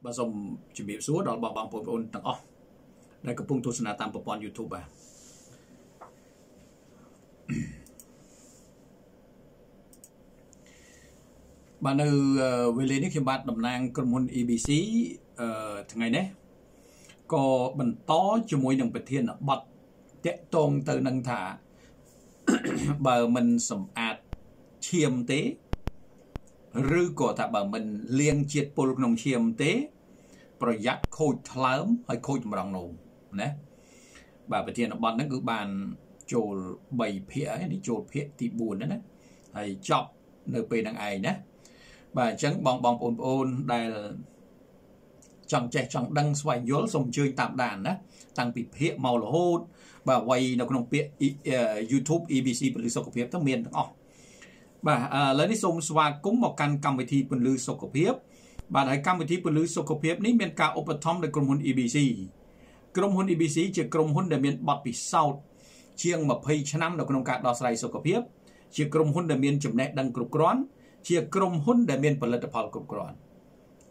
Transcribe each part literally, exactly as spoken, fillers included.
Bà dòng chuẩn bị xuống đó bảo bằng bộ phôn tặng off. Đây có phung thu sân tam bộ phôn YouTube bà. Bà nữ về lên khi bạn đầm nàng cơ môn e bê xê thường ngày này có bần tó cho mối nâng bật thiên bật tệ tôn từ nâng thả bà mình sầm ạt chiêm tế rư cổ thả bà mình liên chiết bộ nông chiêm tế bởi giác khôi thám hay khôi mà đồng nổ bà bật thiên bật nó cứ bàn chồn bày phía đi chồn phía thì buồn đó hay chọc nơi bề đằng ấy nhé. Và chẳng bóng bóng ôn ôn đây là chẳng chạy chẳng đăng xoay nhớ xong chơi tạm đàn đó tăng bị phía màu là hôn và quay nó còn phía YouTube e bê xê bình lưu sổ cổ phiếp thông miền và lấy đi xong xoa cũng một căn cầm với thi bình lưu sổ cổ phiếp và hãy cầm với thi bình lưu sổ cổ phiếp ní miền cao ốp thông để công hôn e bê xê công hôn e bê xê chỉ công hôn để miền bọt bị sau chiêng mà phê chân năm nó còn cả đo xoay sổ cổ phiếp chỉ công hôn để miền chụm nẹ đăng cổ rõn chia krom hôn để miền phần lật tập hào cực rõn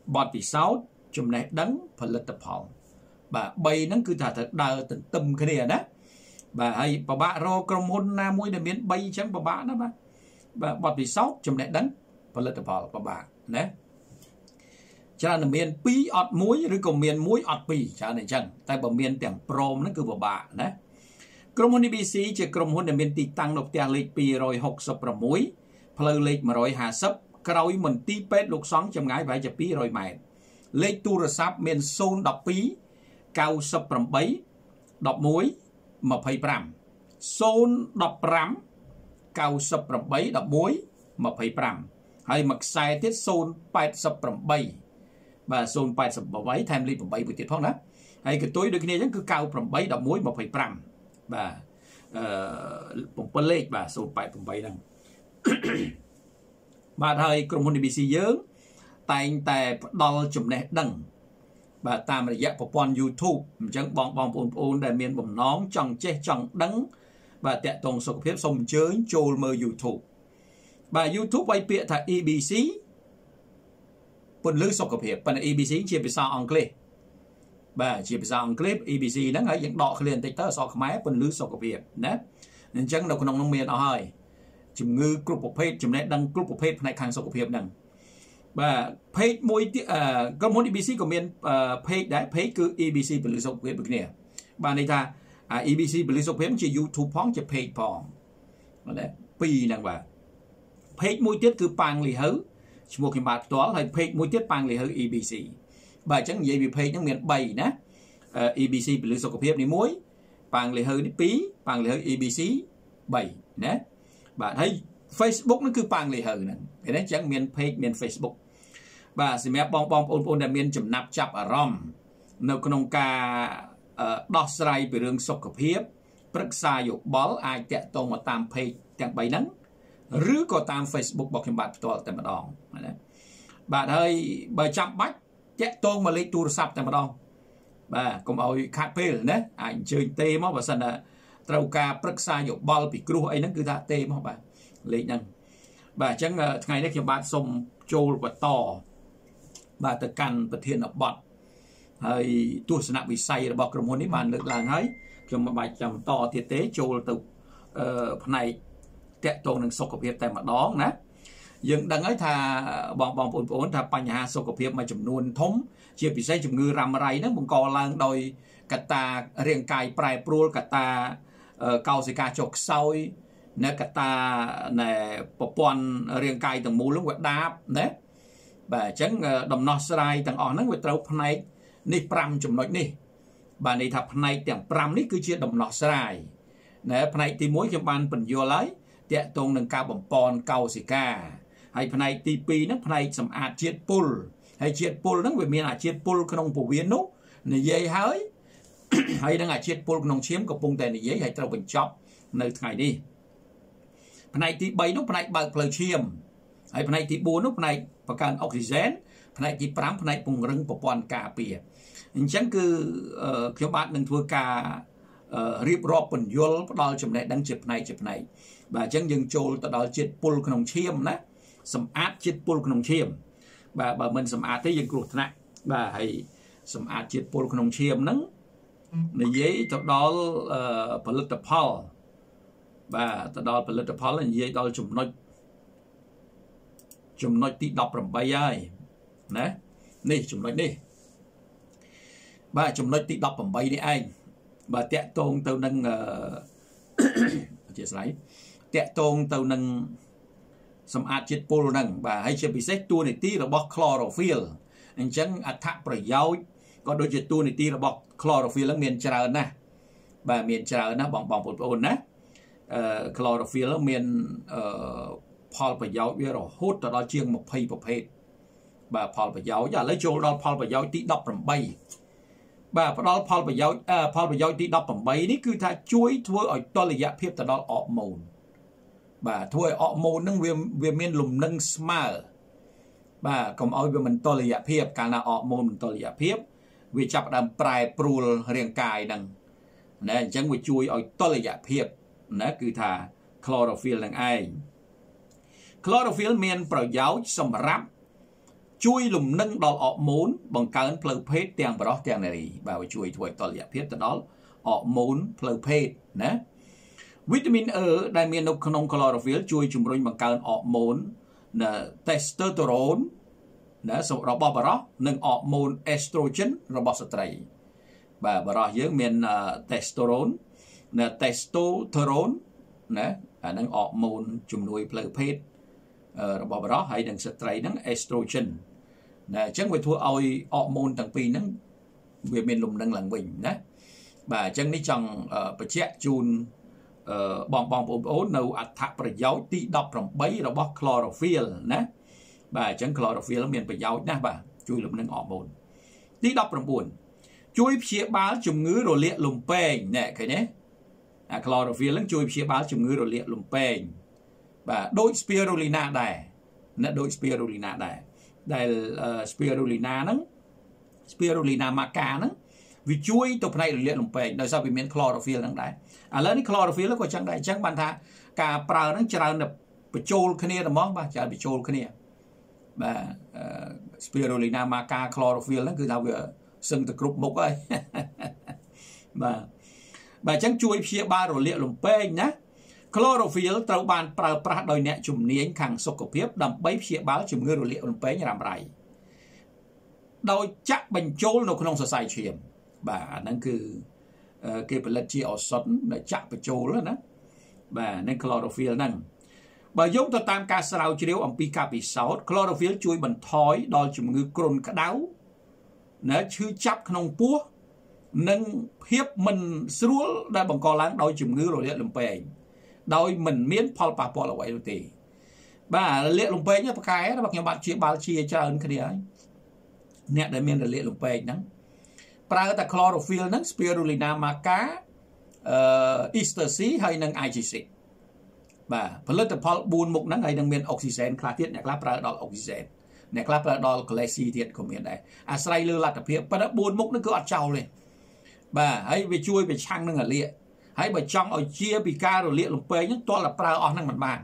bọt vì sao chùm này đắng phần lật tập hào bà bay nắng cứ thả thật đào tận tâm cái này đó bà hay bà bạ rô krom hôn na mũi để miền bay chẳng bà bạ đó bà bà bọt vì sao chùm này đắng phần lật tập hào bà bà nè cho nên miền pí ọt muối rồi còn miền muối ọt pí cho nên chẳng tại bà miền tiệm prom nó cứ bà bà nè krom hôn e bê xê chia krom hôn để miền tì tăng nộp tiền lịch pì rồi học sập bà muối lời lịch mà rồi hà sấp cõi mình ti pet lục xoắn chầm ngái vài chập pí rồi mày lịch tu ra sáp miền sôn đọc pí cao sấp rầm bấy đọc muối mà phải pram sôn đọc pram cao sấp rầm bấy đọc muối mà phải pram hay mặc sai tiết sôn pet sấp rầm bấy và sôn pet sấp rầm bấy thêm lịch rầm bấy buổi tiết phong đó hay cái tối được cái này vẫn cứ cao rầm bấy đọc muối mà phải pram và bụng bơi lịch và sôn pet rầm bấy đằng bà thầy krom hôn e bê xê dưỡng tại anh ta đo chùm này đằng bà ta mà dạy của bọn YouTube chẳng bọn bọn bọn bọn đại miền bọn nón chẳng chết chẳng đắng và tệ tổng số phép xong chớn chôn mơ YouTube bà YouTube quay bịa thầy e bê xê phần lưu số phép phần e bê xê chia phía sau ông clip bà chia phía sau ông clip e bê xê nó ngay dạng đọ liền tích tớ so máy phần lưu số phép nên chẳng đâu có nông miền ở hơi chùm ngư group of page chùm này đăng group of page này khang số của phim đăng và page môi các môn e bê xê của miền page đấy page cứ e bê xê bình luận phim bên này và này ta e bê xê bình luận phim chỉ YouTube phong chỉ page phong mà đấy pi đăng và page môi tiết cứ pang lì hứ chùm một cái mặt toán hay page môi tiết pang lì hứ e bê xê và chẳng gì vì page những miền bảy nè e bê xê bình luận của phim này mối pang lì hứ đi pí pang lì hứ e bê xê bảy nè bà thấy Facebook nó cứ bằng lì hờ cái đấy chẳng miền page miền Facebook bà xem mẹ bong bong ôn ôn là miền chấm nạp chập ở rom nấu con cá đọt sài về đường sọc hiệp bức xa dục bó ai tẹt tông mà tam page chẳng bày nắng rứ có tam Facebook bọc hình bạn to tầm đòn bà thấy bà chạm bách tẹt tông mà lấy tour sập tầm đòn bà cũng ao cà phê đấy ảnh chơi tê mà bà sân là trâu ca bức xa dục bó bị cua ấy nó cứ thả tê mà bà lấy năng bà chẳng ngày đấy khi bạn xong trâu và to bà tự căn và thiên ở bọt hay tuột sân bị say là bọt rồi muốn đi bàn được làng ấy cho mà bà chồng to thiệt tế trâu từ này tẹt tồn đằng sọc cọp hiệp tại mặt đó nè dừng đằng ấy thà bọn bọn ổn ổn thà panh hà sọc cọp hiệp mà chấm nuôn thống chia bị say chấm ngư ram ray nó cũng co làng đôi cả ta riêng cài prai pro cả ta cầu sĩ ca chọc soi nè cả ta nè bộ phận riêng cài tầng mù lúc quẹt đáp nè và chẳng đầm nọ sài tầng ở nó quẹt trâu này này pram chủng loại này và này thập này tầng pram này cứ chia đầm nọ sài nè này thì mỗi khi bạn bận vô lấy tẹt tông nâng cao bẩm pon cầu sĩ ca hay này thì pi nó này sầm ạt chiết pull hay chiết pull nó quẹt miền à chiết pull không phổ biến nốt này dễ hơi hay đang ngại chiết pol nông chiếm của vùng tây này dễ hay trâu bình chọc nơi ngày đi phần này thì bảy nút phần này bằng lời chiêm hay phần này thì bốn nút phần này và càng oxygen phần này thì tám phần này vùng rừng của quan cà pìa chẳng cứ các bạn đừng thua cả rip rop phần yol đo chấm này đang chụp này chụp này và chẳng dừng trôi tao đo chiết pol nông chiêm nè sầm át chiết pol nông chiêm và bà mình sầm át thế dừng cột này bà hãy xâm át chết bố nông chiêm nâng này dây tập đó bà lực tập hò bà tập đó bà lực tập hò là dây đó chùm nói chùm nói tí đọc rầm bay ai nè này chùm nói đi bà chùm nói tí đọc rầm bay đi anh bà tẹt tôn tao nâng chia sẻ tẹt tôn tao nâng xâm át chết bố nâng bà hãy chế bị xét tua này tí là bó chlorophyll anh chẳng át thạc bởi giáo có đôi chế tua này tí là bó chlorophyll là miền trà ơn nè bà miền trà ơn nè bỏng bỏng bỏng bỏng nè chlorophyll là miền Paul bởi giáo yếu rồi hốt đó chiêng một phây bọc hết bà Paul bởi giáo giả lấy chỗ đó Paul bởi giáo tí đọc bằng bay bà đó Paul bởi giáo Paul bởi giáo tí đọc bằng bay ní cứ thả chuối thua ở to là dạ phép đó ọp mồn bà thôi ọ môn nâng về miền lùm nâng smart bà còn ôi về mình to là dạ phép cả là ọ môn mình to là dạ phép vì chạp đàm prai prul riêng cài đằng nè chẳng vì chui ôi to là dạ phép nè cứ thả chlorophyll đằng ai chlorophyll miền bảo giáo xong rắp chui lùm nâng đó ọ môn bằng cả ấn plug phết tiền bảo đó tiền này bà chui thôi to là dạ phép từ đó ọ môn plug phết nè vitamin E đại miền nông nông chlorophyll chui chủng rồi bằng cơn hormone là testosterone là số rau bò bò nâng hormone estrogen rau bò sợi tây và bò dưới miền testosterone là testosterone nè nâng hormone chủng nuôi phơi phết rau bò bò hay nâng sợi tây nâng estrogen là chẳng phải thua oi hormone thằng pi nâng về miền lùng nâng làng bình nè và chẳng ní chồng bờ che chun bong bong bong bong nâu át thạc bởi giáo tí đọc rộng bấy rồi bó chlorophyll ná bà chẳng chlorophyll là miền bởi giáo ná bà chui lùm nâng ọp môn tí đọc rộng buồn chui phía bá chùm ngứa rồi liệt lùm pênh nè cái nế chlorophyll là chui phía bá chùm ngứa rồi liệt lùm pênh bà đôi spirulina đài ná đôi spirulina đài đài spirulina nâng spirulina maca nâng vì chui tụp này rồi liệt lùm pênh đời sau vì miền chlorophyll nâng đài à lớn chlorophyll nó có chẳng đại chẳng bàn tha cả prau nó trào nập petrol khné nó mong bà chả petrol khné bà spirulina maca chlorophyll nó cứ thao vừa sưng từ cục mục ơi bà bà chẳng chui phía ba rồi liệu lùm pênh nhá chlorophyll trâu bàn prau prah đôi nẹt chùm ní anh khang sốc cổ phiếp đầm bấy phía báo chùm ngư rồi liệu lùm pênh làm rải đôi chắc bệnh trôi nó không sợ sai chuyện bà nó cứ cái vật chất ở sẵn để chạm vào chỗ đó và nên chlorophyll năng và giống ta tam ca sầu chiếu ông pika bị sáu chlorophyll chui bằng thói đo chủng ngư cồn cá đáo nó chưa chắp không búa nâng hiếp mình xuống đã bằng co láng đôi chủng ngư rồi liệt lồng bè đôi mình miến pol pa pol là vậy rồi thì và liệt lồng bè nhá cái đó bằng nhiều bạn chia bao chia cho ơn cái đấy nè đại miên là liệt lồng bè nắng prau ta chlorophyll nâng spirulina maca ecstasy hay nâng i giê xê vàផលិតផលbốnមុខហ្នឹងហើយនឹងមានអុកស៊ីសែនខ្លះទៀតអ្នកខ្លះប្រើដល់អុកស៊ីសែនអ្នកខ្លះប្រើដល់កូឡេស៊ីទៀតក៏មានដែរអាស្រ័យលើលទ្ធភាពប៉ុន្តែbốnមុខហ្នឹងគឺអត់ចោលទេបាទហើយវាជួយប្រឆាំងនឹងអាលាកហើយបើចង់ឲ្យជាពីការរលាកលំពេងហ្នឹងទាល់តែប្រើអស់ហ្នឹងមិនបាន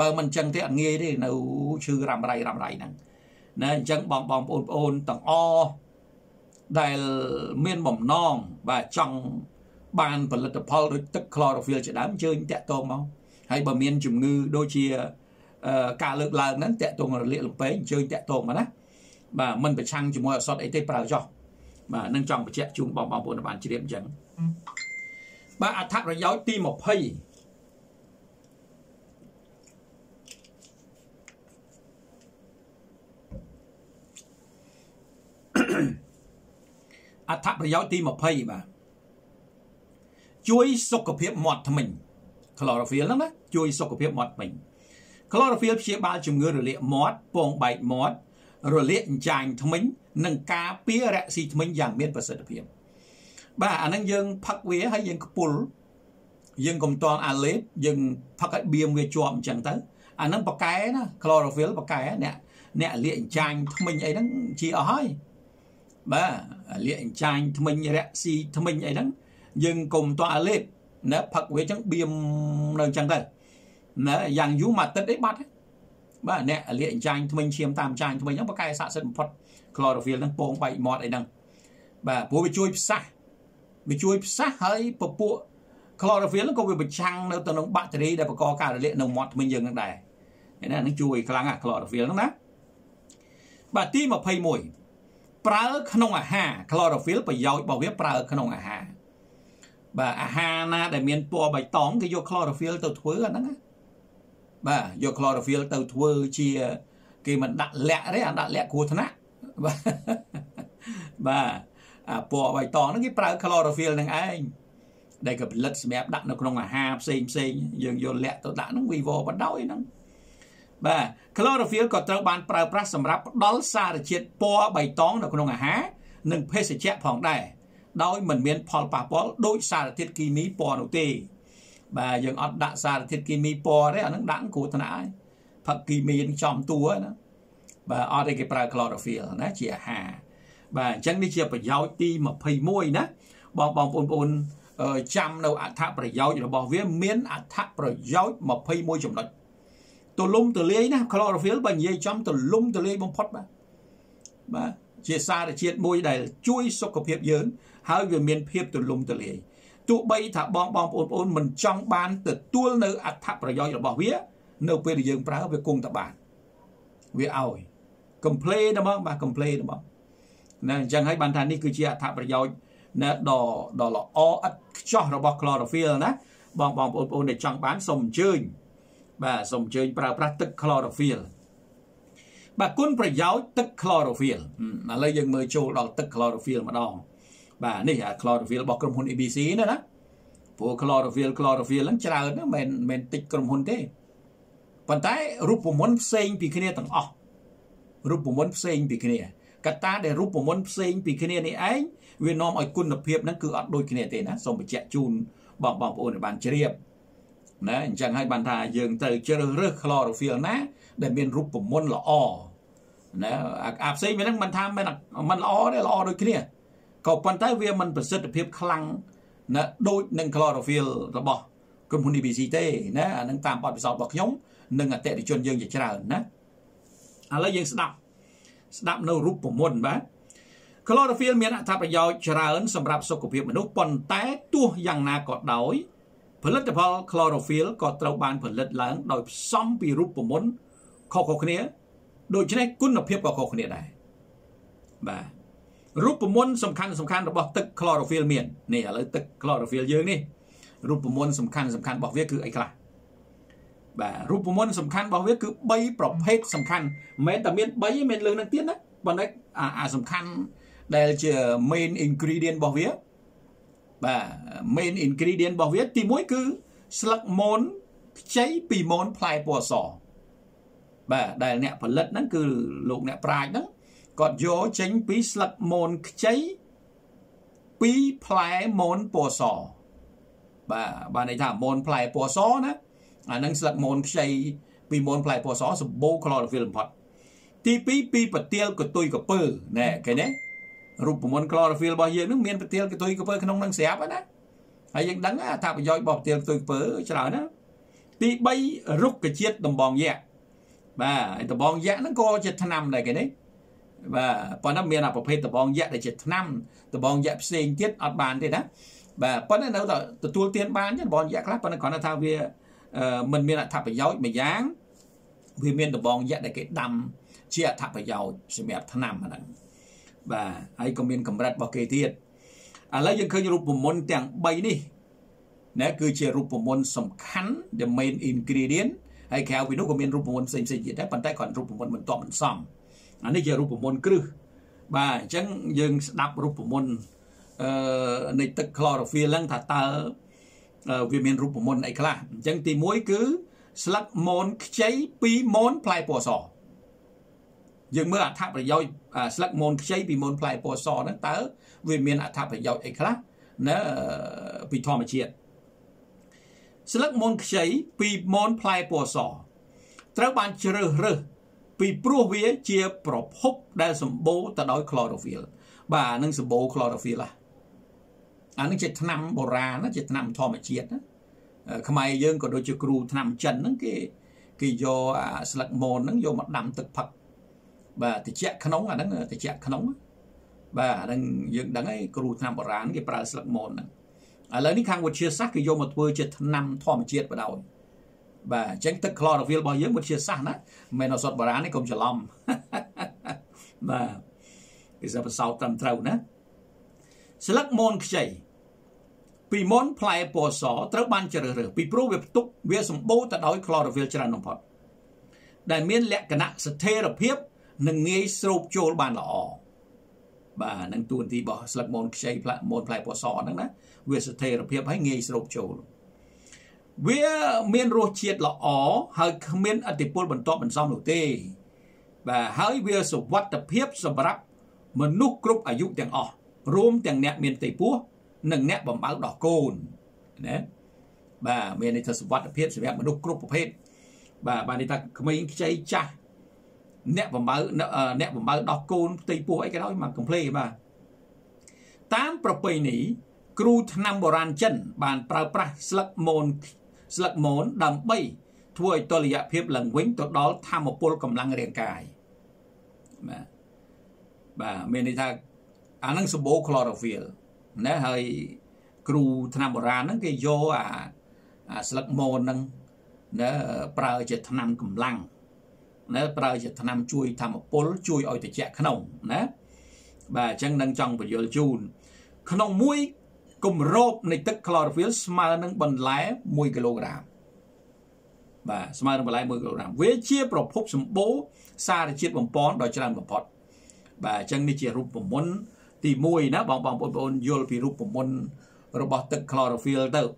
បើមិនចឹងទេអត់ងាយទេនៅឈឺរ៉ាំរៃរ៉ាំរៃហ្នឹងណាអញ្ចឹងបងបងប្អូនប្អូនទាំងអស់ដែលមានបំណងបាទចង់បានផលិតផលដូចទឹក chlorophyll ជាដើមអញ្ជើញតាក់ទងមកហើយបើមានជំងឺដូចជាការលើកឡើងហ្នឹងតាក់ទងរលាកលំពេងអញ្ជើញតាក់ទងមកណាបាទមិនប្រឆាំងជាមួយឱសថអីទេប្រើចោះបាទនឹងចង់បញ្ជាក់ជូនបងប្អូនបានជ្រាបអញ្ចឹងបាទអត្ថប្រយោជន៍ទី20អត្ថប្រយោជន៍ទី20បាទជួយសុខភាពមាត់ធ្មេញ chlorophyll ហ្នឹងណាជួយសុខភាពមាត់ធ្មេញ chlorophyll ព្យាបាលជំងឺរលាកមាត់ពងបែកមាត់រលាកអញ្ចាញធ្មេញនិងការពាររកស៊ីធ្មេញយ៉ាងមានប្រសិទ្ធភាពបាទអាហ្នឹងយើងផឹកវាហើយយើងខ្ពុលយើងកុំតន់អាឡេតយើងផឹកឲ្យបៀមវាជាប់អញ្ចឹងទៅអាហ្នឹងប៉កែណា chlorophyll ប៉កែអ្នកអ្នកលាកអញ្ចាញធ្មេញអីហ្នឹងជាអស់ហើយបាទលាកអញ្ចាញធ្មេញរកស៊ីធ្មេញអីហ្នឹងយើងកុំតអាលេបណាផឹកវាចឹងបៀមនៅចឹងទៅណាយ៉ាងយូរមួយអាទិត្យអីបាត់ Bà nè liền tranh thông minh chiếm tam tranh thông minh nhóc bà cài sạ sân phật chlorophyll nâng bông bày mọt ấy nâng bà bố bị chui xa bị chui xa hơi bộ bộ chlorophyll nâng có bị chăng nâng tầng nông bạc thì đi để bà có cả liền nông mọt mình dừng nâng đài nên là nâng chui khá ngạc chlorophyll nâng nát bà tim mà phây mùi pra ớt nông à hà chlorophyll bà dầu bảo viết pra ớt nông à hà bà à hà na để miền bộ bày tóm cái vô chlorophyll tàu thối à nâng bà vô chlorophyll tàu thua chia kì mà đặt lẹ đấy à đặt lẹ của thân á bà bà à, bỏ bài tỏ nó cái pra chlorophyll này anh đây gặp lật mẹp đặt nó không là hàm xinh xinh dường vô lẹ tao đã nó quỳ vô bắt đau ấy nó bà chlorophyll còn trong bàn pra pra sầm ráp đó xa để chết bỏ bài tỏ nó không là há nâng phê sẽ chẹp phòng đài đói mình miền phò bà bỏ đôi xa là thiết kỳ mỹ bỏ đầu tì bà dường ọt đạ xa thiết kỳ mi po đấy nó đãng của thân ái thật kỳ mi trong tua nó bà ọt cái pra chlorophyll nó chỉ hà bà chẳng đi chia bà giáo ti mà phây môi nó bong bong bồn bồn chăm đâu ạ tháp bà giáo rồi bỏ viết miến ạ tháp bà giáo mà phây môi chồng đạch tôi lung từ lấy nó chlorophyll bà dây trong tôi lung từ lấy bông phốt bà bà chia xa để chia môi này chui sốc của hiệp dưỡng hai về miền hiệp tôi lung từ lấy tụ bay thả bom bom ôn ôn mình trong ban từ tuôn nơi ạt tháp rồi do bỏ vía nêu về dương pháo về cùng tập bản về ảo complain đúng không bà complain đúng không nên chẳng hay bàn thán đi cứ chia tháp rồi do nè đỏ đỏ là o ắt cho rồi bỏ chlorophyll nè bom bom ôn ôn để trong bán sòng chơi bà sòng chơi bà practice chlorophyll bà cún rồi do tức chlorophyll là lấy dương mới châu đỏ tức chlorophyll mà đỏ bà này à chlorophyll bỏ cầm hồn e bê xê nữa đó, bộ chlorophyll chlorophyll lắm chờ nữa mình mình tích cầm hồn thế, còn tại rụp bùn món xay bị kia tầng ọ, rụp bùn món xay bị kia, cả ta để rụp bùn món xay bị kia này ấy, Việt Nam ở quân lập hiệp nó cứ ở đôi kia thế đó, xong bị chẹt chun bỏng bỏng ôn ở bàn chơi hiệp, đấy chẳng hay bàn thà dường từ chơi rước chlorophyll nè, để miền rụp bùn món là ọ, đấy à xay miền đang bàn tham miền mình ọ đấy là ọ đôi kia. Còn bàn tay về mình phải rất là phép khăn là đôi nâng chlorophyll là bỏ cơm hôn e bê xê tê nâng tạm bọt giọt bọt nhóm nâng tệ để chôn dương dạy trả ẩn à lấy dương sẽ đọc sẽ đọc nâu rút của môn bá chlorophyll miễn ạ thạp là dọa trả ẩn xâm rạp sốc của phép mà nó bàn tay tuô dàng nà có đói phần lất đập chlorophyll có trâu bàn phần lất lãng đòi xong bị rút của môn khó khó khăn đôi chứ này cũng là phép khó khăn này và rút môn sầm khăn sầm khăn bỏ tức chlorophyll miền này là tức chlorophyll dương đi rút môn sầm khăn sầm khăn bỏ viết cứ ấy cả và rút môn sầm khăn bỏ viết cứ bay bỏ hết sầm khăn mấy tờ miền bay miền lương đang tiết đấy còn đấy à à sầm khăn đây là chờ main ingredient bỏ viết và main ingredient bỏ viết thì mỗi cứ slug môn cháy pì môn play bò sò và đây là nẹt phần lật nó cứ lục nẹt prai đó còn vô tránh bí sạc môn cháy bí phái môn bò sò và bà này thả môn phái bò sò ná à nâng sạc môn cháy bí môn phái bò sò sổ bố chlorophyll phật tí bí bí bà tiêu của tôi của bơ nè cái đấy rụp môn chlorophyll bao nhiêu nước miên bà tiêu của tôi của bơ không nâng xếp á ná hay dân đắng á thả bà dòi bọc tiêu của tôi của bơ chả đó ná tí bay rút cái chiếc đồng bòn dạ bà đồng bòn dạ nó có chết tháng năm này cái đấy và bọn nó miền là một phê tờ bóng dạ để chết năm tờ bóng dạ sinh tiết ọt bàn thế đó và bọn nó là tờ tuôn tiên bán chứ bóng dạ khác bọn nó còn là thao vì mình miền là thạp ở dấu mình dáng vì miền tờ bóng dạ để cái đầm chia thạp ở dấu sẽ mẹp tháng năm và hãy có miền cầm rạch bỏ kê tiết à lấy dân khơi rụp một môn tàng bay đi nếu cứ chia rụp một môn sầm khắn the main ingredient hay khéo vì nó có miền rụp một môn xinh xinh gì đó bọn tay còn rụp một môn mình tọa mình xong anh ấy giờ rụp một môn cứ và chẳng dừng đạp rụp một môn này tức chlorophyll lăng thả ta vì mình rụp một môn này là chẳng thì mỗi cứ slug môn cháy bí môn play bò sò dừng mưa tháp là do slug môn cháy bí môn play bò sò nó ta vì mình tháp là do ấy là nó bị thò mà chuyện slug môn cháy bí môn play bò sò trao bàn chữ rơ vì bố vía chia bỏ hốc đã sầm bố ta đói chlorophyll bà nâng sầm bố chlorophyll à anh nâng chết năm bò ra nó chết năm thò mà chết á không ai dân còn đôi chữ cừu năm chân nâng cái Khi vô sạch môn nó vô mặt đậm thực Phật và thì chạy khá nóng là nó thì chạy khá nóng và dựng đắng ấy cổ tham bỏ rán cái bà sạch môn lấy những kháng một chia sắc thì vô một vừa chết năm thòm chết vào đầu và tránh tức lo được việc bao nhiêu một chia sắc đó mẹ nó sọt bỏ rán ấy không chờ lòng và cái giờ sau tầm trâu đó sạch môn chạy vì môn play bỏ sọ trâu ban chờ rửa vì pro việc túc việc sống bố ta đói chlorophyll chờ nông phật đại miên lẹ cả nặng sự thê lập hiếp nâng ngay sụp chôn bàn lọ và nâng tuần thì bỏ sạch môn chạy môn play bỏ sọ nâng đó việc sự thê lập hiếp hãy ngay sụp chôn việc miên ruột triệt lọ hơi miên ở tiệp bồn to bẩn xong đầu tê và hãy việc sự vật tập hiếp sự bắp mà nút group ở dụng tiền ọ rôm tiền nẹt miên tây púa nâng nét bóng báo đỏ côn và mình này thật sự vật hiếp sẽ vẹn một đúc cục hết và bà này ta mình cháy chá nét bóng báo nét bóng báo đỏ côn tây pô ấy cái đó mà cầm play mà tám bà bây ní cựu năm bò ràn chân bàn bà bà sạc môn sạc môn đầm bây thuôi tôi là hiệp lần quýnh tốt đó tham một bố cầm lăng riêng cài và mình này ta án năng sổ bố chlorophyll nè hơi cựu tham bồ ra nó cái vô à sạc môn nâng nè prao chật tham cầm lăng nè prao chật tham chui tham một bố chui ôi thì chạy khăn ông nè và chân nâng trong vừa chun khăn ông mũi cùng rộp này tức chlorophyll mà nâng bằng lái mười ki lô gam và mà nâng bằng lái mười ki lô gam với chia bọc phúc xâm bố xa để chiếc bằng bón đòi chân bằng bọt và chân đi chia rụp bằng môn thì mùi nó bằng bằng bồn vô vì rụp bằng môn rụp bằng tức chlorophyll tự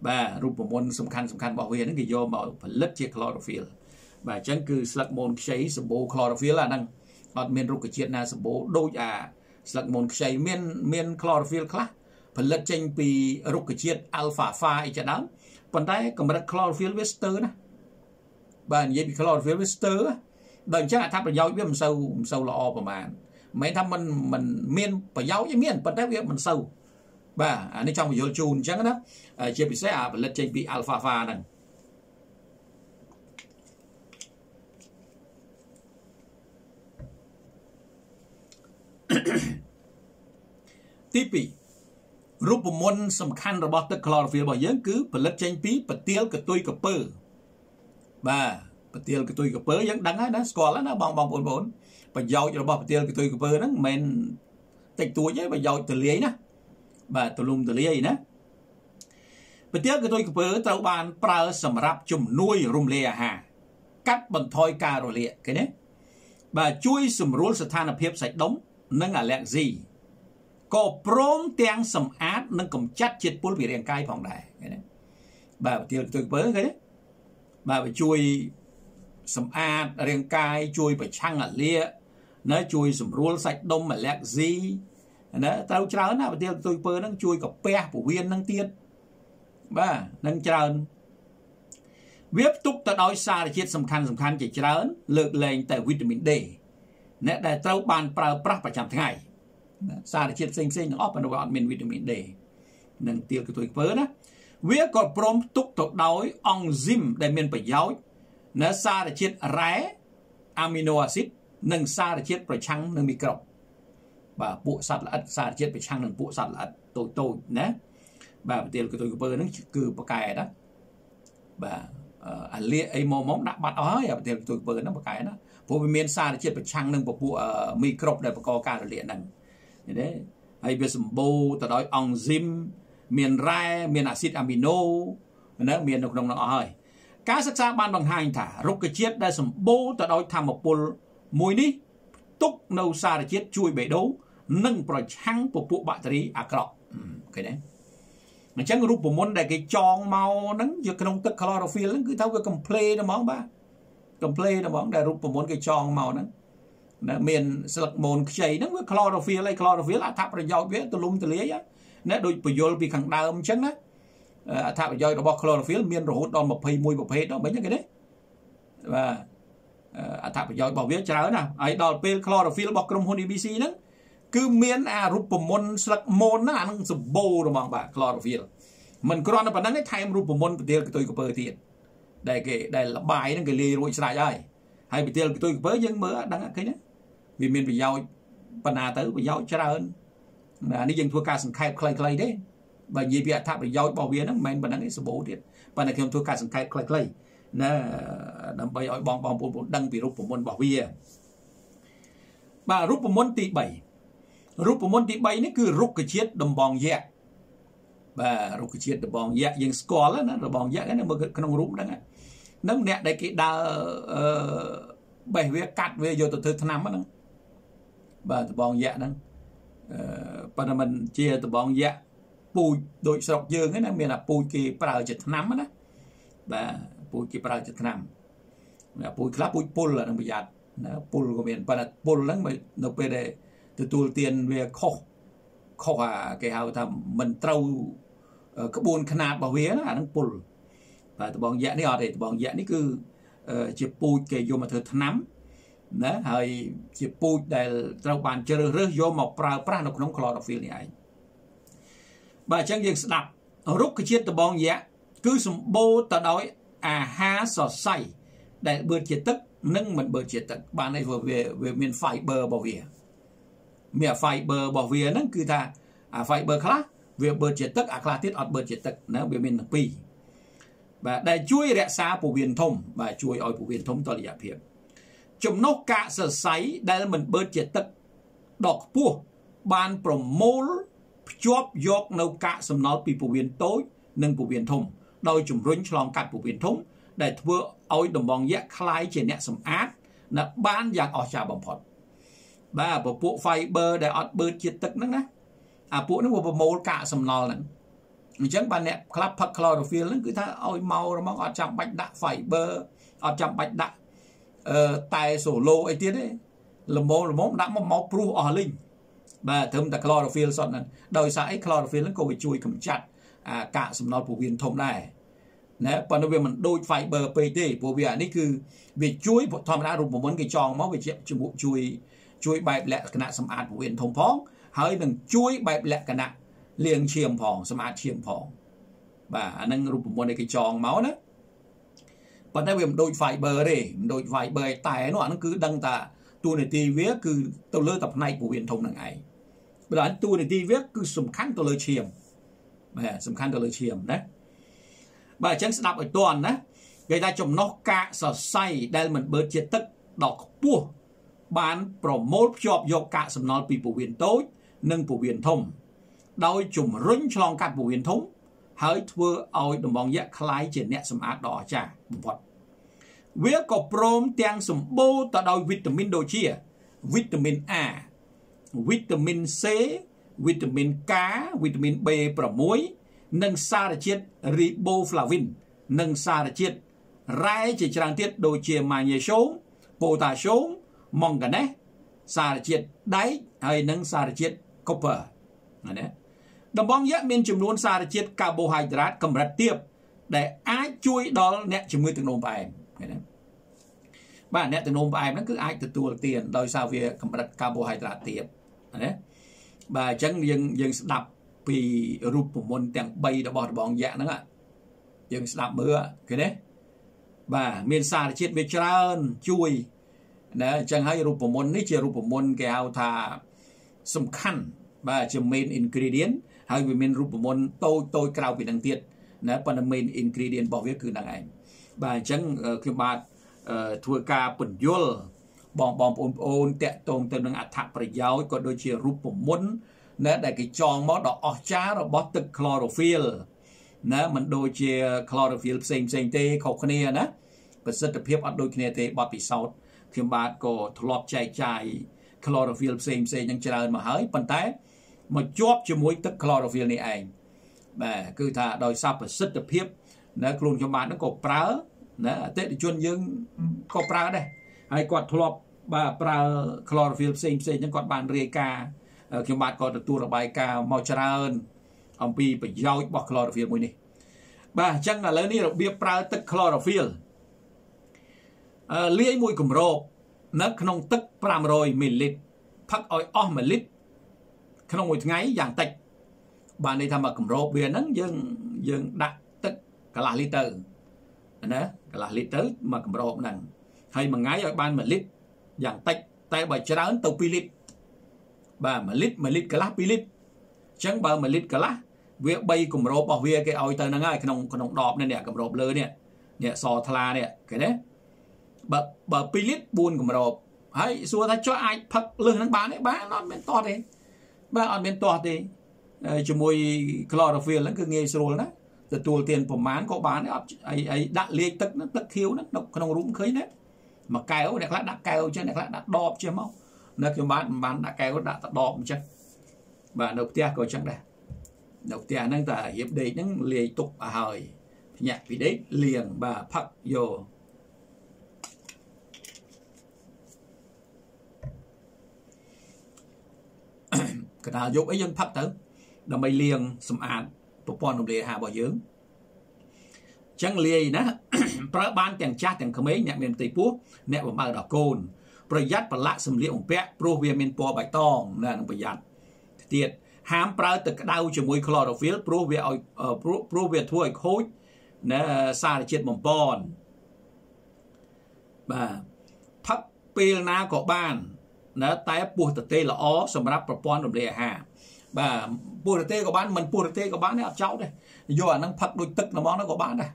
và rụp bằng môn xâm khăn xâm khăn bảo vệ nó kì vô bảo phần lớp chiếc chlorophyll và chân cứ sạc môn cháy xâm bố chlorophyll là nâng hoặc mình rụp cái chiếc này xâm bố đôi à sạc môn cháy miên chlorophyll khác phần lật chênh vì rút cái chiếc alpha pha ấy chả đám phần tay còn mất chlorophyll vester nè bạn dễ bị chlorophyll vester đời chắc là tháp là dấu với mình sâu mình sâu lọ và mà mấy thăm mình mình miên và dấu với miên phần tay với mình sâu và anh trong video chun chắc đó chia bị sẽ à phần lật chênh vì alpha pha này tipi rụp môn xâm khăn rồi bọt tức chlorophyll bỏ dưỡng cứ phần lớp chanh phí và tiêu cái tui cờ pơ và tiêu cái tui cờ pơ dưỡng đắng ấy đó score là nó bong bong bốn bốn và dầu cho bọt tiêu cái tui cờ pơ đó mình tạch tuổi chứ và dầu từ lưới đó và từ lùm từ lưới đó và tiêu cái tui cờ pơ tao bàn prao xâm rạp chùm nuôi rùm lê hà cắt bằng thoi ca rồi lệ cái đấy và chui xâm rôn sở than hợp hiếp sạch đống nâng à lẹn gì có prôm tiếng sầm át nâng cầm chát chết bốn vị đèn cay phòng đại bà tiêu tôi bớ cái đấy bà phải chui sầm át đèn cay chui phải chăng ở lia nó chui sầm ruột sạch đông mà lẹt gì nó tao cháo nào tiêu tôi bớ nâng chui cặp pe của viên nâng tiên bà nâng trơn viết túc ta đói xa là chết sầm khăn sầm khăn chỉ trơn lược lên tại vitamin D nè đại tao bàn prao prác phải chạm ngày xa để chiếc xinh xinh nó ốp vào nó gọi mình vitamin D nâng tiêu cái tuổi vớ đó viết còn prom túc thuộc đói ong dìm để mình phải giáo nó xa để chiếc ré amino acid nâng xa để chiếc phải trắng nâng micro và bộ sạch là ất xa để chiếc phải trắng nâng bộ sạch là ất tôi tôi nhé và tiêu cái tuổi vớ nó cứ bà cài đó và à lia ấy mô móng đã bắt ó và tiêu cái tuổi vớ nó bà cài đó vô vì mình xa để chiếc phải trắng nâng bộ micro để bà có ca rồi liện nâng đấy hay biết sầm bô ta đói ong zim miền rai miền acid amino nữa miền độc đồng nó hơi cá sắc xa ban bằng hai thả rục cái chiết đây sầm bô ta đói tham một bồn mùi ní túc nâu xa để chiết chui bể đấu nâng bờ trắng của bộ bạn thấy à cọ cái đấy mà trắng rục của môn đây cái tròn màu nắng giờ cái nông tức chlorophyll cứ tháo cái cầm play nó món ba cầm play nó món đây rục của môn cái tròn màu nắng miền sạc môn cháy nó với chlorophyll hay chlorophyll là thạp rồi dòi với từ lung từ lý á nè đôi bởi dồn vì khẳng đa âm chân á thạp rồi dòi nó bọc chlorophyll miền rồi hốt đòn một phê mùi một phê đó bánh như cái đấy và thạp rồi dòi bảo viết trả nào ấy đòi phê chlorophyll bọc trong hôn e bê xê đó cứ miền à rụp môn sạc môn nó ăn sụp bồ rồi bằng bà chlorophyll mình còn nó bằng năng cái thay em rụp môn bởi tiêu cái tôi có bờ tiền đây cái đây là bài nó cái li rồi xài rồi hay bị tiêu tôi với dân mưa đang cái nhé vì mình bị giàu phần nào tới bị giàu cho ra hơn là đi dân thua ca sừng khai clay clay đấy và gì bị tháp bị giàu bảo vệ nó mình bản năng cái số bố điện và là khi thua ca sừng khai clay clay nè đâm bay ở bong bong bong đăng bị rút của môn bảo vệ và rút của môn tỷ bảy rút của môn tỷ bảy nó cứ rút cái chết đầm bong dẹt và rút cái chết đầm bong dẹt dân score đó nó bong dẹt cái nó mới không rút đó nghe nâng nẹt đây cái đa bảy về cắt về vô từ thứ năm đó và từ bong dẹt đó và mình chia từ bong dẹt pui đội sọc dương cái này mình là pui kỳ vào chợ thứ năm đó và pui kỳ vào chợ thứ năm là pui lá pui pull là nó bây giờ pull của mình và là pull lắm mới nó về để từ từ tiền về kho kho à cái hào thầm mình trâu các buôn khăn nạp bảo hiến là nó pull và từ bọn dẹt này họ thì từ bọn dẹt này cứ chụp pui kề vô mà thưa thắm đó hơi chụp pui để trâu bàn chơi rước vô một prau prau nó không khó đọc phiền này và chẳng việc đặt rút cái chiếc từ bọn dẹt cứ sum bô ta đói à há sò say để bơi chiết tức nâng mình bơi chiết tức bạn này vừa về về miền phải bờ bảo hiến mẹ phải bờ bảo vệ nó cứ ta à phải bờ khác việc bờ triệt tức à khác tiết ở bờ triệt tức nó biểu mình là pi và đây chui rẽ xa phổ biến thông và chui ở phổ biến thông toàn là hiệp chùm nóc cả sờ sấy đây là mình bờ triệt tức đọt pua ban promol chóp dọc nâu cả sầm nói pi phổ biến tối nâng phổ biến thông đôi chùm rốn lòng cắt phổ biến thông để vừa ôi đồng bằng dễ khai trên nhẹ sầm ác là ban dạng ở trà bồng phật và bộ bộ fiber để ọt bơi triệt tức nữa à bộ nó bộ màu cả sầm nò này mình chẳng bàn nẹp club park chlorophyll nó cứ tha ôi màu nó màu ọt chạm bạch đạ fiber ọt chạm bạch đạ tài sổ lô ấy tiết đấy là màu là màu đã màu pru ở linh và thơm là chlorophyll sọt này đời sải chlorophyll nó còn bị chui cầm chặt à cả sầm nò phổ biến thông này nè còn nó về mình đôi fiber pt phổ biến này cứ về chui bộ thom đã rụt một món cái tròn máu về chuyện bộ chui chui bài lệ cái nạn sầm ạt của huyện thông phong hơi đừng chui bài lệ cái nạn liền chiêm phong sầm ạt chiêm phong và nâng rụp một cái tròn máu đó còn đây mình đội phải bờ để đội phải bờ tài nó nó cứ đăng tà tu này ti viết cứ tôi lơ tập này của huyện thông này ngày bây giờ tu này ti viết cứ sầm khăn tôi lơ chiêm mà sầm khăn tôi lơ chiêm đấy và chân sẽ đọc ở toàn đó người ta trồng nó cạ sờ say đây mình bớt chia tức đọc pua bán promote job vô cả sầm nón bị phổ biến tối nâng phổ biến thông đôi chùm rung cho cả phổ biến thông hơi thưa ôi đồng bằng dễ khai trên nhẹ sầm át đỏ trà vật việc có prom tiếng sầm bô ta đôi vitamin đồ chia vitamin A vitamin C vitamin K vitamin B và muối nâng sa là chiết riboflavin nâng sa là chiết rai chỉ trang tiết đồ chia magnesium potassium mong cả nè xa là chiết đáy hay nâng xa là chiết copper đồng bóng dễ mình chùm luôn xa là chiết carbohydrate cầm rạch tiếp để ai chui đó nè chùm người từng nôm bà em bà nè từng nôm bà em nó cứ ai từ tù là tiền đôi sao về cầm rạch carbohydrate tiếp bà chẳng dừng dừng đập vì rụp của môn tàng bay đã bỏ đồng bóng dễ nữa dừng đập mưa cái đấy bà mình xa là chiết về trơn chui nè chẳng hay rụp một môn này chỉ rụp một môn cái ao thà sum khăn và chỉ main ingredient hay vì mình rụp một môn tôi tôi cào bị đằng tiệt nè phần main ingredient bảo việc cứ đằng này và chẳng khi mà thua ca bẩn dul bỏng bỏng ôn ôn tẹt tông từ đằng ạt thạc phải giáo còn đôi chỉ rụp một môn nè để cái tròn máu đỏ ở chá rồi bót từ chlorophyll nè mình đôi chỉ chlorophyll same same tê khâu khné nè và rất là phép ở đôi khné tê bót bị sâu khi bạn có thọp chạy chạy chlorophyll xem xem những chữ mà hỡi phần té mà chóp cho mũi tức chlorophyll này anh mà cứ thà đòi sao phải xích được hiếp nó luôn cho bạn nó có prá nó tết chuyên nhưng có prá đây hay còn thọp bà prá chlorophyll xem xem những con bạn rê ca khi bạn có được tu được bài ca màu trà hơn ông pi phải giao bỏ chlorophyll mũi này bà chẳng là lớn đi được biết prá tức chlorophyll lấy mùi cụm rộp nó không tức năm trăm mi-li-lít thật ôi ôi một lít không mùi ngay dạng tịch bạn này thầm mà cụm rộp về nó dừng dừng đặt tức cả là lít tử nè là lít tới mà cầm rộp nè hay mà ngái ở ban mà lít dạng tách tay bởi chả ấn tàu pi lít bà mà lít mà lít cả lá pi lít chẳng bà mà lít cả lá việc bay cùng rộp bảo vệ cái oi tờ nó ngay cái nông con nông đọp này nè cầm rộp lơ nè nè sò thà nè cái đấy bà bà pi lít buồn cầm rộp hay xua ta cho ai phật lưng nó bán đấy bán nó bên to đấy bán ở bên to thì chỉ môi chlorophyll nó cứ nghe rồi đó từ tuột tiền của mán có bán ấy ấy đặt liên tức nó tức thiếu nó nó không rúm khấy đấy mà kéo đẹp lại đặt kéo chứ đẹp lại đặt đọp chứ máu nó kêu bán bán đặt kéo đặt đọp chứ và đầu tiên coi chẳng đẹp đầu tiên đang tại hiệp đấy những liên tục à hời nhạc vì đấy liền bà phật vô cái nào giúp ấy dân phật tử là mày liền sầm an bọn lìa hà bỏ dưỡng chẳng lìa nó ban tiền cha tiền khởi mấy nhạc miền tây phú mẹ bảo mang đỏ cồn rồi dắt và lạ sầm lìa ủng pẹ pro về miền po bạch tòng là nó phải dặn tiệt hám pra từ đau cho mùi chlorophyll pro về pro về thôi khối nè xa là chết mầm bòn bà thấp pil na của ban nè tay buộc từ tê là ó sầm ráp bọn lìa hà bà bùa tê của bạn mình bùa tê của bạn đấy cháu đây do năng phật đôi tức là món nó của bạn đây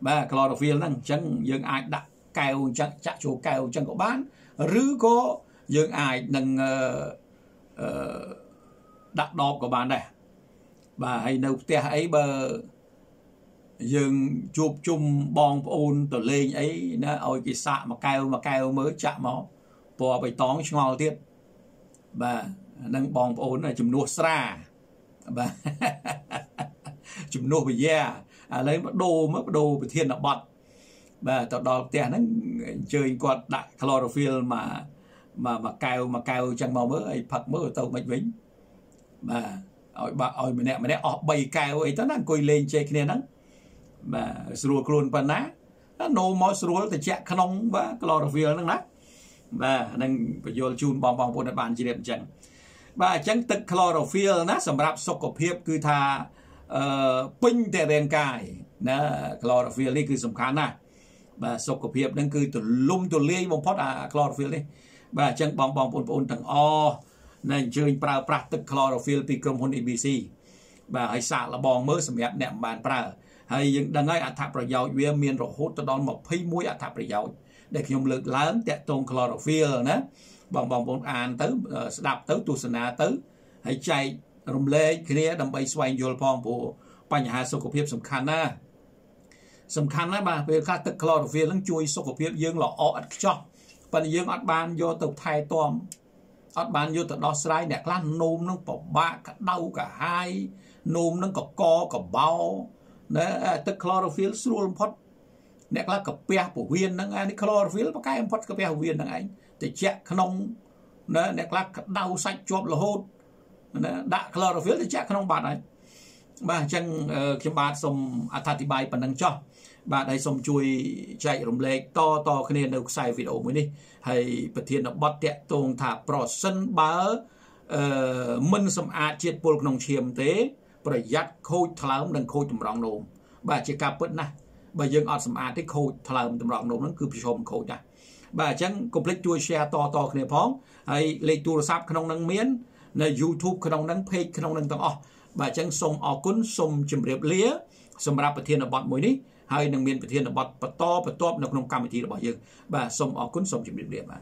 bà chlorophyll năng chân dương ai đặt kèo chân chặt chỗ kèo chân của bạn rứ có dương ai năng đặt đọp của bạn đây bà hay nấu tê ấy bờ dương chụp chung bong ôn từ lên ấy nó ôi cái xạ mà kèo mà kèo mới chạm máu bò bày tóng ngon tiếp bà năng bong ôn là chùm nô sra bà chùm nô bây giờ lấy bắt đồ mất đồ bị thiên là bật bà tọt đỏ tiền nó chơi quạt đại chlorophyll mà mà mà cao mà cao chẳng màu mới phật mới tàu mạch vĩnh bà ôi bà ôi mình nè mình nè ọp bầy cao ấy tao đang cùi lên chơi kia nắng bà srua kron pan ná nô mó srua thì chạy khăn và chlorophyll năng nát bà năng phải vô chun bong bong bồn bàn chỉ đẹp chẳng bà chẳng tức chlorophyll nó sầm rạp sốc của hiệp cứ tha pin tè đèn cài nè chlorophyll này cứ sầm khán nà bà sốc của hiệp đang cứ từ lung từ lia bông pot à chlorophyll này bà chẳng bong bong bồn bồn thằng o nên chơi prao prao tức chlorophyll thì cầm hôn e bê xê bà hãy xả là bong mới sầm đẹp đẹp bàn prao hay những đang ngay tháp rồi giàu về miền rồi hốt tới đón một phi muối à tháp rồi giàu để khi ông lực lớn tệ tôn chlorophyll nè bong bong bong an tới đạp tới tu sân à tới hãy chạy rung lê kia đầm bay xoay vô phong bộ bánh hà sốc của hiệp sầm khăn á sầm khăn á bà về khát tức chlorophyll lắng chui sốc của hiệp dương lọ ọt cho phần dương ọt ban vô tục thay tôm ọt ban vô tục đo sải đẹp lắm nôm nó bỏ ba cả đau cả hai nôm nó có co có bao nè tức chlorophyll sôi phốt nè là cặp bè của viên năng anh chlorophyll và các em phốt cặp bè của viên năng anh thì chẹt khăn nè nè là đau sạch chộp là hôn nè đã chlorophyll thì chẹt khăn bạn này bà chân khi bà xong athati bài phần năng cho bà đây xong chui chạy rồng lệ to to cái nền đầu xài video mới đi hay bật thiên nó bật tẹt tôn thả pro sân bá minh xong a chiết bồn nông chiêm tế rồi dắt khôi tháo đằng khôi tầm rong nôm bà chỉ cặp bớt này bà dương ọt xong a thích khôi tháo tầm rong nôm nó cứ bị xôm khôi này bà chẳng complete chui share to to cái này phong hay lấy tour sáp khăn năng miến là YouTube khăn năng page khăn năng tầng o bà chẳng sông o cún sông chìm đẹp lía sông ra bờ thiên là bọt mùi ní hay năng miến bờ thiên là bọt bờ to bờ to là khăn năng cam bờ thiên là bọt dương bà sông o cún sông chìm đẹp lía mà